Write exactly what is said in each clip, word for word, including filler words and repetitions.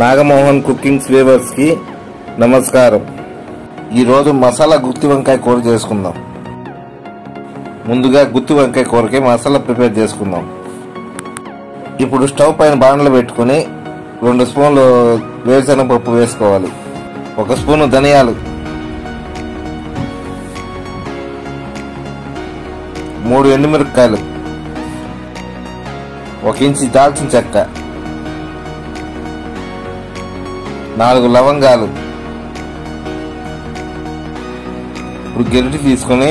Nagmohan cookings viewers की नमस्कारम। ई रोज मसाला गुत्ति वंकाय कूर चेसुकुंदाम। मुंदुगा गुत्ति वंकाय कूरके मसाला प्रिपेर चेसुकुंदाम। इप्पुडु स्टव पैन बाणलो पेट्टुकोनि दो स्पून्लु वेरुशनगपप्पु वेसुकोवाली। एक स्पून धनियालु, మూడు ఎండుమిరపకాయలు, ఒక ఇంచు దాల్చిన చెక్క, నాలుగు లవంగాలు. ఇప్పుడు గెరిటి తీసుకొని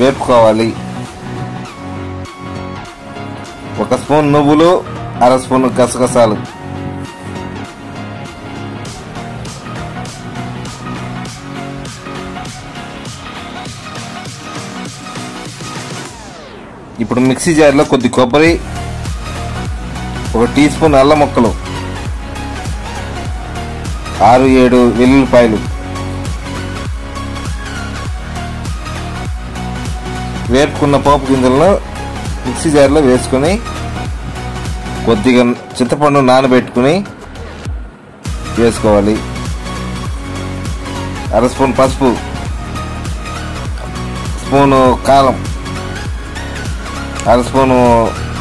వేపుకోవాలి. ఒక స్పూన్ నువ్వులు, అర స్పూన్ గసగసాలు, ఇప్పుడు మిక్సీ జార్లో కొద్ది కొబ్బరి, ఒక టీ స్పూన్ అల్లం ముక్కలు, ఆరు ఏడు వెల్లుల్లిపాయలు వేపుకున్న పోపు గింజలను మిక్సీ జార్లో వేసుకొని కొద్దిగా చింతపండు నానబెట్టుకుని వేసుకోవాలి. అర స్పూన్ పసుపు, స్పూను కారం, అర స్పూను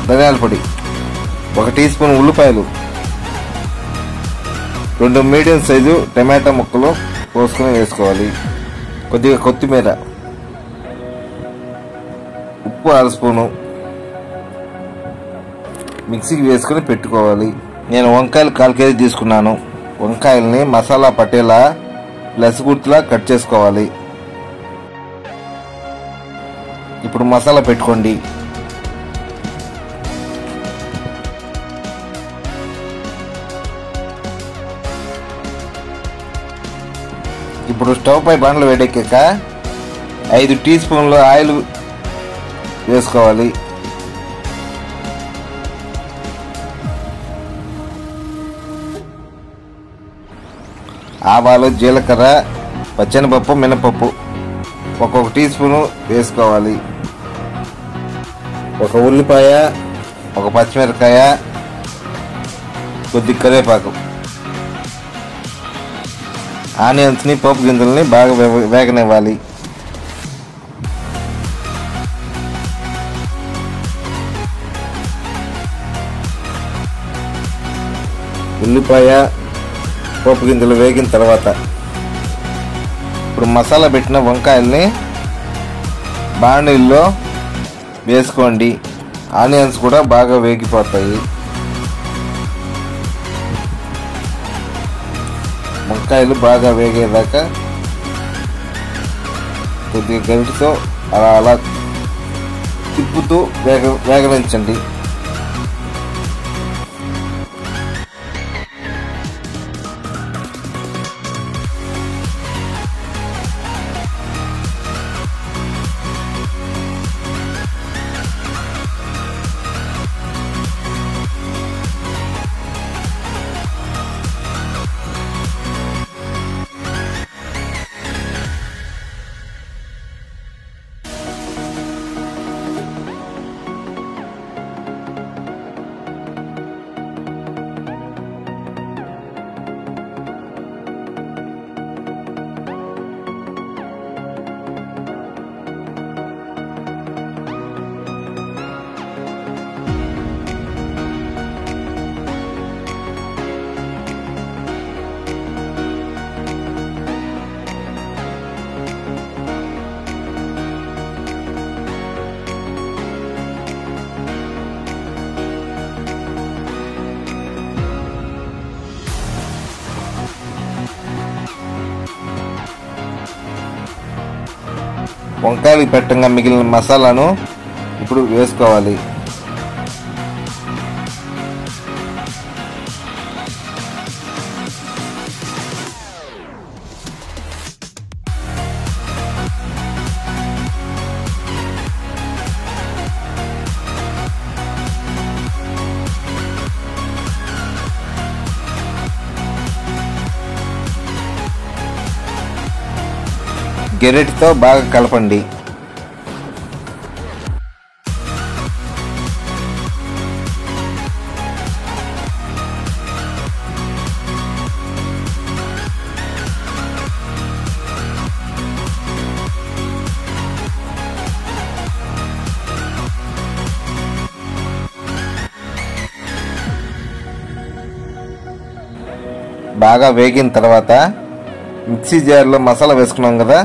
ధనియాల పొడి, ఒక టీ స్పూన్ ఉల్లిపాయలు, రెండు మీడియం సైజు టమాటా ముక్కలు కోసుకొని వేసుకోవాలి. కొద్దిగా కొత్తిమీర, ఉప్పు అర స్పూను మిక్సీకి వేసుకొని పెట్టుకోవాలి. నేను వంకాయలు కాల్ కేజీ తీసుకున్నాను. వంకాయల్ని మసాలా పట్టేలా లెస్ గుర్తులా కట్ చేసుకోవాలి. ఇప్పుడు మసాలా పెట్టుకోండి. ఇప్పుడు స్టవ్ పై బాండ్లు వేడెక్కాక ఐదు టీ స్పూన్లు ఆయిల్ వేసుకోవాలి. ఆవాలు, జీలకర్ర, పచ్చనిపప్పు, మినపప్పు ఒక్కొక్క టీ స్పూను వేసుకోవాలి. ఒక ఉల్లిపాయ, ఒక పచ్చిమిరకాయ, కొద్ది కరివేపాకు. ఆనియన్స్ని, పోపు గింజల్ని బాగా వేగనివ్వాలి. ఉల్లిపాయ, పోపు గింజలు వేగిన తర్వాత ఇప్పుడు మసాలా పెట్టిన వంకాయల్ని బాణీల్లో వేసుకోండి. ఆనియన్స్ కూడా బాగా వేగిపోతాయి. వంకాయలు బాగా వేగేదాకా కొద్దిగా గరిటితో అలా అలా తిప్పుతూ వేగ వేగనించండి. వంకాయలు పెట్టంగా మిగిలిన మసాలాను ఇప్పుడు వేసుకోవాలి. గెరెట్తో బాగా కలపండి. బాగా వేగిన తర్వాత మిక్సీ జార్లో మసాలా వేసుకున్నాం కదా,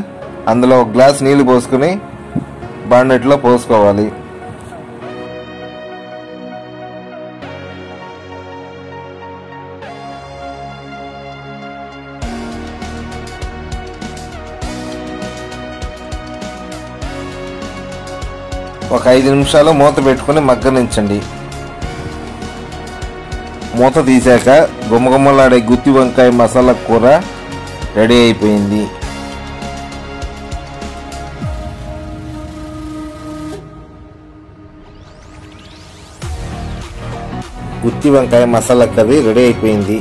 అందులో ఒక గ్లాస్ నీళ్లు పోసుకొని బాండెట్లో పోసుకోవాలి. ఒక ఐదు నిమిషాలు మూత పెట్టుకుని మగ్గనించండి. మూత తీసాక గుమగుమలాడే గుత్తి వంకాయ మసాలా కూర రెడీ అయిపోయింది. గుత్తి వంకాయ మసాలా కర్రీ రెడీ అయిపోయింది.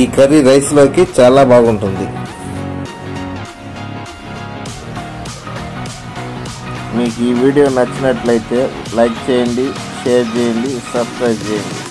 ఈ కర్రీ రైస్లోకి చాలా బాగుంటుంది. మీకు ఈ వీడియో నచ్చినట్లయితే లైక్ చేయండి, షేర్ చేయండి, సబ్స్క్రైబ్ చేయండి.